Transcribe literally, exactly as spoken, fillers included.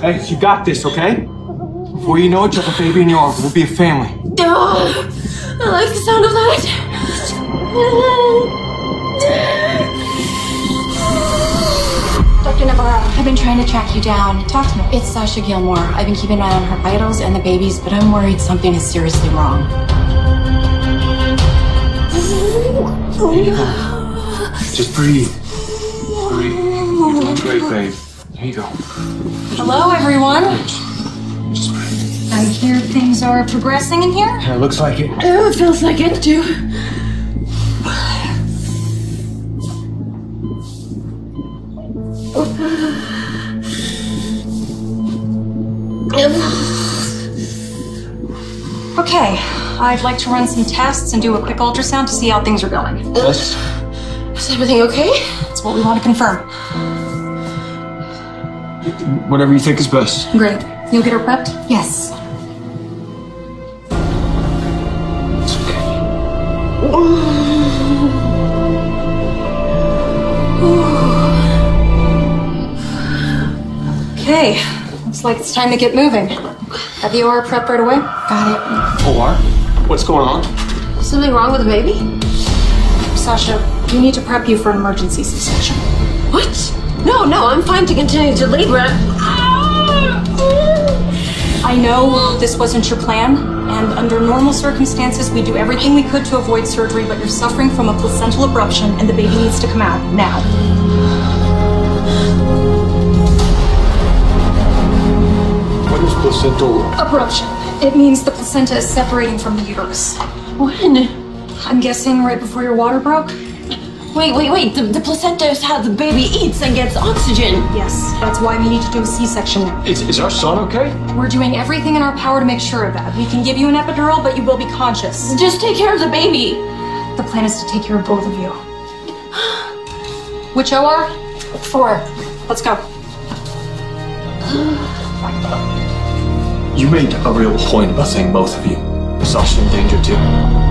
Hey, you got this, okay? Before you know it, you have a baby in your arms. We'll be a family. Oh, I like the sound of that. Doctor Navarro, I've been trying to track you down. Talk to me. It's Sasha Gilmore. I've been keeping an eye on her vitals and the babies, but I'm worried something is seriously wrong. Just breathe. Breathe. You're doing great, babe. There you go. Hello, everyone. Just breathe. I hear things are progressing in here? Yeah, it looks like it. Oh, it feels like it, too. Okay, I'd like to run some tests and do a quick ultrasound to see how things are going. Yes. Is everything okay? That's what we want to confirm. Whatever you think is best. Great. You'll get her prepped? Yes. It's okay. Ooh. Ooh. Okay. Looks like it's time to get moving. Have the O R prepped right away? Got it. O R? What's going on? Something wrong with the baby? Sasha, we need to prep you for an emergency C-section. What? No, no, I'm fine to continue to labor. I know this wasn't your plan, and under normal circumstances, we do everything we could to avoid surgery, but you're suffering from a placental abruption, and the baby needs to come out now. What is placental abruption? It means the placenta is separating from the uterus. When? I'm guessing right before your water broke. Wait, wait, wait, the, the placenta is how the baby eats and gets oxygen. Yes, that's why we need to do a C-section now. Is, is our son okay? We're doing everything in our power to make sure of that. We can give you an epidural, but you will be conscious. Just take care of the baby. The plan is to take care of both of you. Which O R? Four. Let's go. You made a real point about saying both of you. Sasha in danger too.